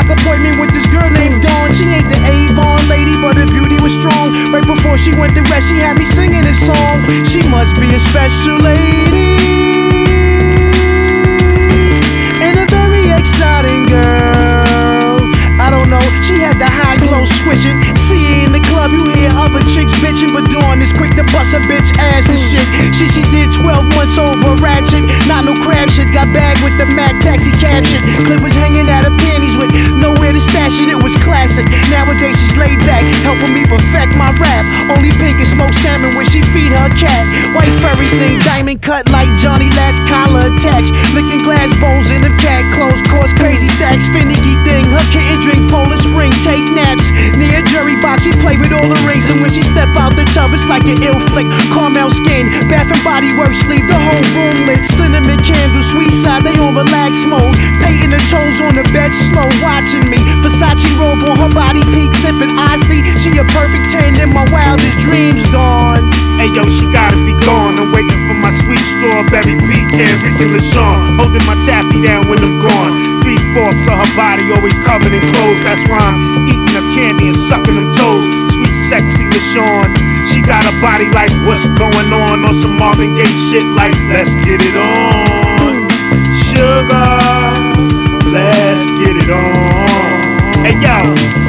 o'clock appointment with this girl named Dawn. She ain't the Avon lady, but her beauty was strong. Right before she went to rest, she had me singing this song. She must be a special lady and a very exciting girl. I don't know, she had the high glow switching. See in the club, you hear other chicks bitching, but Dawn is quick to bust a bitch ass and shit. She did 12 months over ratchet. Not no crab shit, got bagged with the Mac taxi cab shit. Clip was hanging out of panties with nowhere to stash it, it was classic. Nowadays she's laid back, helping me perfect my rap. Only pink and smoked salmon when she feed her cat. White furry thing, diamond cut like Johnny Latch, collar attached. Licking glass bowls in them cat clothes, cause crazy stacks. Finicky thing, her kitten drink Polar Spring, take naps. Near a jury box, she play with all the rings. And when she step out the tub, it's like an ill flick. Caramel skin, bath and body work, sleep, the whole room lit. Cinnamon candle, sweet side, they on relax mode. Painting her toes on the bed, slow watching me. Versace robe on her body peak, sipping Osley. She a perfect 10 in my wildest dreams, Dawn. Hey yo, she gotta be gone. I'm waiting for my sweet strawberry pecan, Rick and LaShawn. Holding my taffy down when I'm gone. 3/4 of her body always covered in clothes. That's why I'm eating her candy and sucking them toes. Sweet, sexy LaShawn. She got a body like what's going on some Marvin Gaye shit like let's get it on, sugar, let's get it on. Hey yo,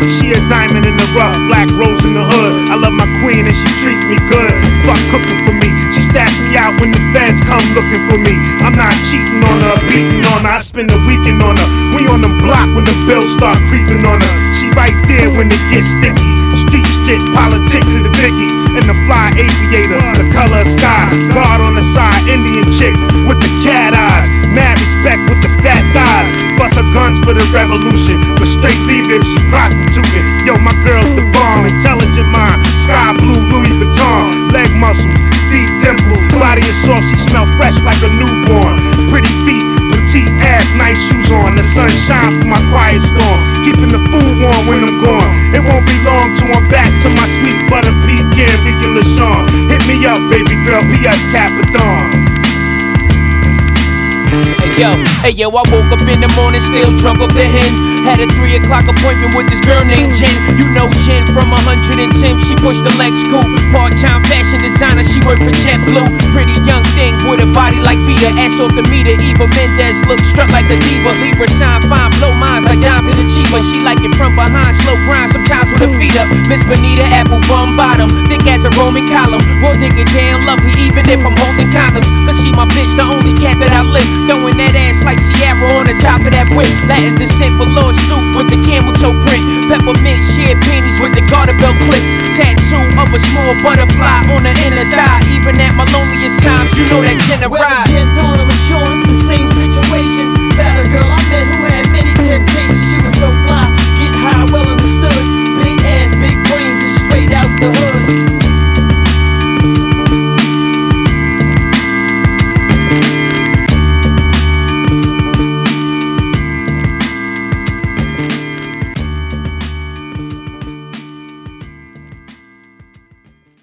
she a diamond in the rough, black rose in the hood. I love my queen and she treat me good. Fuck cooking for me, she stash me out when the feds come looking for me. I'm not cheating on her, beating on her, I spend the weekend on her. We on the block when the bills start creeping on us. She right there when it gets sticky. Street shit, politics to the Vickies. And the fly aviator, the color of sky. Guard on the side, Indian chick with the cat eyes. Mad respect with the fat thighs. Bust her guns for the revolution, but straight leave if she prostituting. Yo, my girl's the bomb. Intelligent mind, sky blue Louis Vuitton. Leg muscles, deep dimples, body is soft, she smell fresh like a newborn. Pretty feet, petite ass, nice shoes on. The sun shine for my quiet storm, keeping the food warm when I'm gone. It won't be long till I'm back to my sweet butter pecan, Rick and LaShawn. Hit me up, baby girl, P.S. Capadonna. Hey yo, I woke up in the morning still drunk off the hen. Had a 3 o'clock appointment with this girl named Jen. You know Jen from 110, she pushed the Lex coupe. Part-time fashion designer, she worked for JetBlue. Pretty young thing with a body like Vita, ass off the meter. Eva Mendes look struck like a diva. Libra shine fine, blow minds like dimes in a cheaper. She like it from behind, slow grind sometimes with her feet up. Miss Bonita, apple bum bottom, thick as a Roman column. Won't dig it down, lovely even if I'm holding condoms. Cause she my bitch, the only cat that I lick. Throwing that ass like Sierra on the top of that whip. Latin descent velour suit with the camel toe print. Peppermint sheer panties with the garter belt clips. Tattoo of a small butterfly on the inner thigh. Even at my loneliest times, you know that Jen arrived.